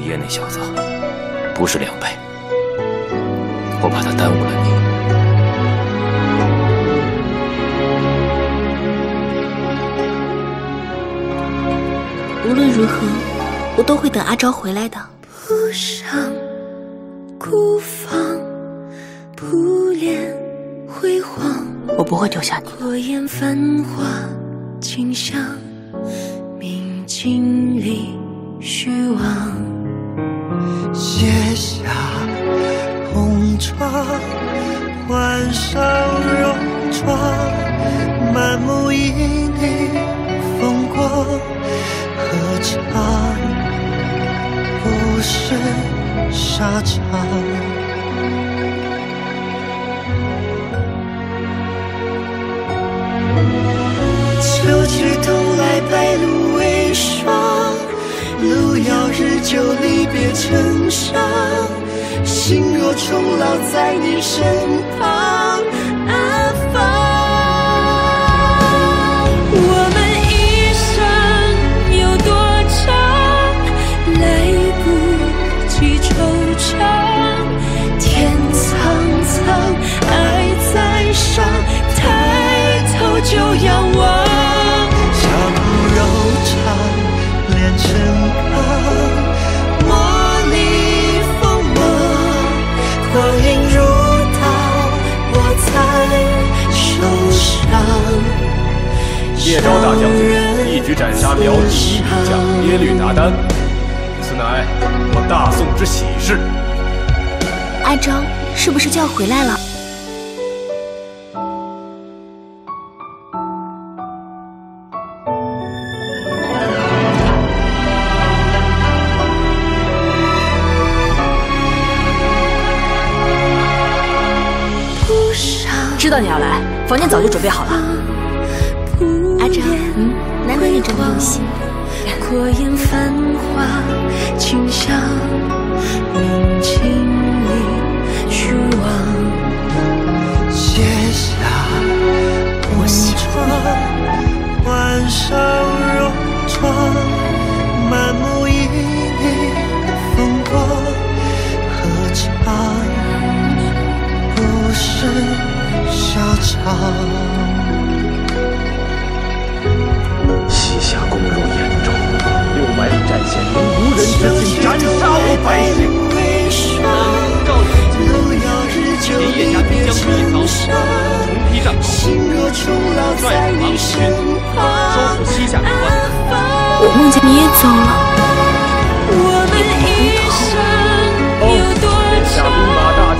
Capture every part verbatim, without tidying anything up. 雨夜那小子不是两倍，我怕他耽误了你。 无论如何，我都会等阿昭回来的。不伤孤芳，不恋辉煌。我不会丢下你。火焰繁华，景象明镜里虚妄。卸下红妆，换上戎装，满目旖旎风光。 何尝不是沙场？秋去冬来，白露为霜。路遥日久，离别成伤。心若终老，在你身旁。 就要忘，笑不柔肠，炼成钢，磨砺锋芒。光阴如刀，我才受伤。叶昭大将军一举斩杀辽第一名将耶律达丹，此乃我大宋之喜事。阿昭是不是就要回来了？ 知道你要来，房间早就准备好了。阿昭，嗯，难得你这么用心。过眼繁华，清香，明镜里虚妄。卸下红妆，换上戎装，满目旖旎风光，何尝不是？ 沙场，西夏攻入兖州，六百里战线，无人之境，斩杀我百姓。路遥日久，离别成伤。心若终老，在你身旁。我梦见你也走了。我们一生有多长？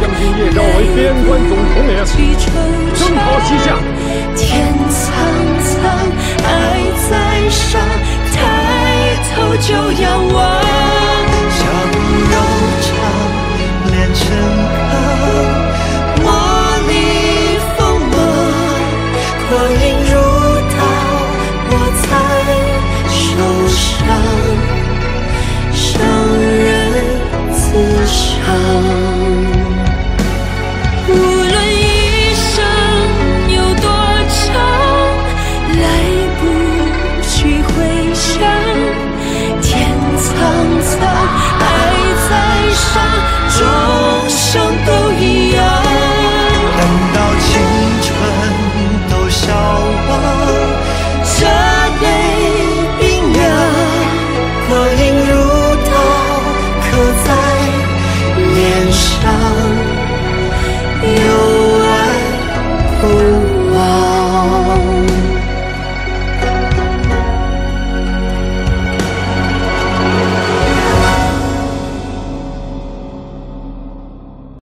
将军叶昭为边关总统领，征讨西夏。天苍苍，爱在上，抬头就要。